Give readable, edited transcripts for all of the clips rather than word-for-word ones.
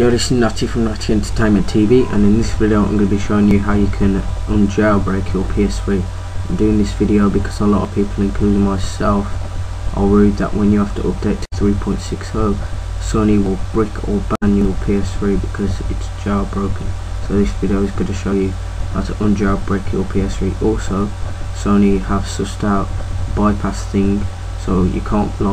You're listening to Naughty from Naughty Entertainment TV, and in this video I'm going to be showing you how you can unjailbreak your PS3. I'm doing this video because a lot of people, including myself, are worried that when you have to update to 3.60, Sony will brick or ban your PS3 because it's jailbroken. So this video is going to show you how to unjailbreak your PS3. Also, Sony have sussed out bypass thing, so you can't no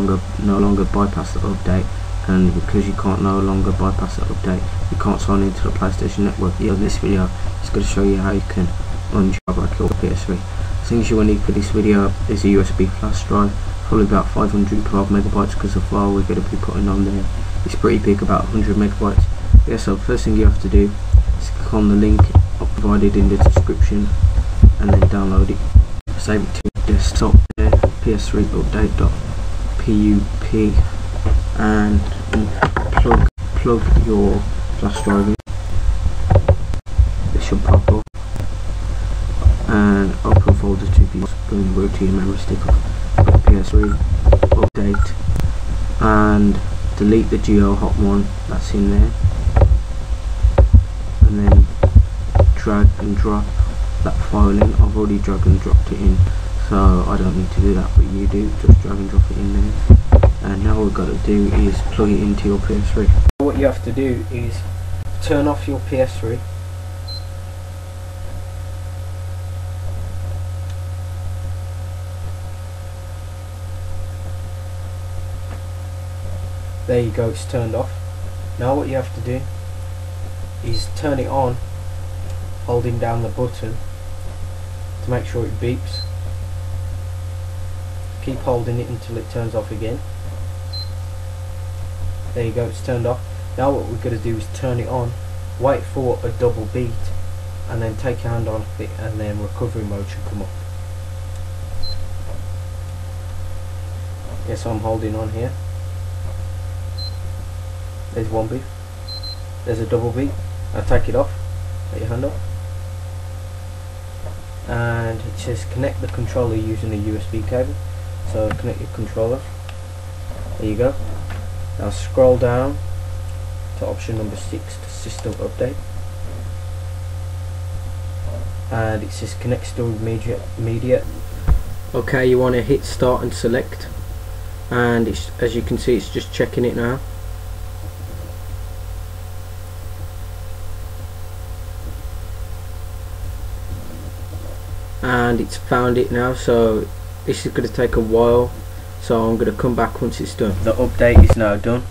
longer bypass the update, and because you can't no longer bypass the update, you can't sign into the PlayStation Network. Yeah, this video is going to show you how you can unjailbreak your PS3. Things you will need for this video is a USB flash drive, probably about 512 megabytes, because the file we're going to be putting on there is pretty big, about 100 megabytes. Yeah, so first thing you have to do is click on the link provided in the description and then download it. Save it to your desktop there, ps3update.pup, and plug your flash drive in. It should pop up, and open folder to be boot to your memory stick of PS3 update, and delete the GeoHot one that's in there, and then drag and drop that file in. I've already drag and dropped it in, so I don't need to do that, but you do. Just drag and drop it in there, and now we've got to do is plug it into your PS3. What you have to do is turn off your PS3, there you go, it's turned off. Now what you have to do is turn it on, holding down the button to make sure it beeps. Keep holding it until it turns off again. There you go, it's turned off. Now what we're going to do is turn it on, wait for a double beat, and then take your hand off it, and then recovery mode should come up. Yes, I'm holding on here. There's one beat, there's a double beat. Now take it off, take your hand off, and it says connect the controller using a USB cable. So connect your controller, there you go. Now scroll down to option number 6 to system update, and it says connect stored media. Okay, you want to hit start and select, and it's, as you can see, it's just checking it now. And it's found it now, so this is going to take a while, so I'm going to come back once it's done. The update is now done.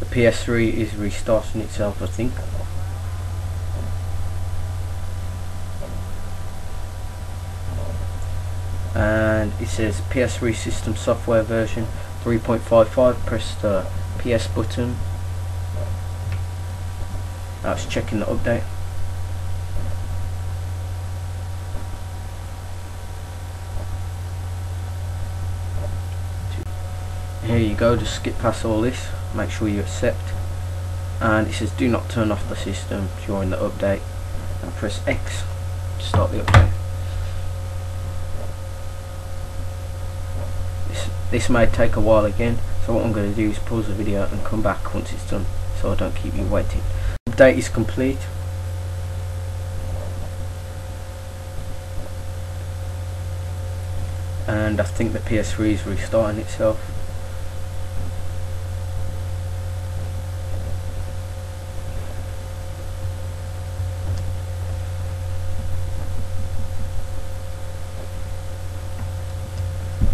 The PS3 is restarting itself, I think. And it says PS3 system software version 3.55. Press the PS button. Now it's checking the update. Here you go, just skip past all this, make sure you accept, and it says do not turn off the system during the update, and press X to start the update. This may take a while again, so what I'm going to do is pause the video and come back once it's done, so I don't keep you waiting. Update is complete. And I think the PS3 is restarting itself.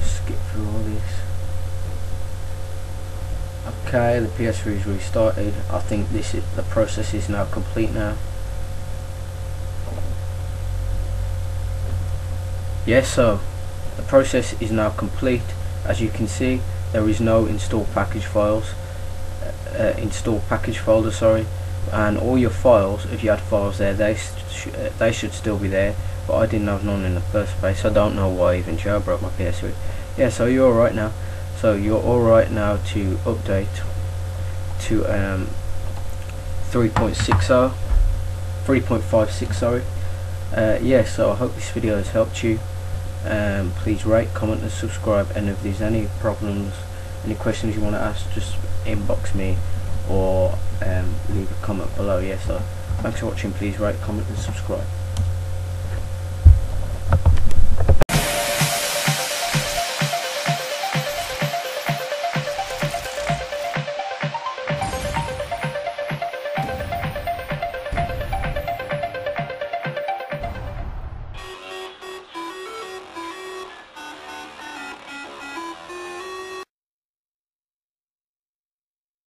Skip through all this. Okay, the PS3 is restarted. I think the process is now complete now. Yes, so the process is now complete. As you can see, there is no install package files, install package folder, sorry, and all your files, if you had files there, they should still be there, but I didn't have none in the first place. I don't know why I even jailbroke my PS3. Yeah, so you're alright now. So you're alright now to update to 3.56, sorry. Yeah, so I hope this video has helped you. Please rate, comment and subscribe, and if there's any problems, any questions you want to ask, just inbox me or leave a comment below. Yeah, so thanks for watching. Please rate, comment and subscribe.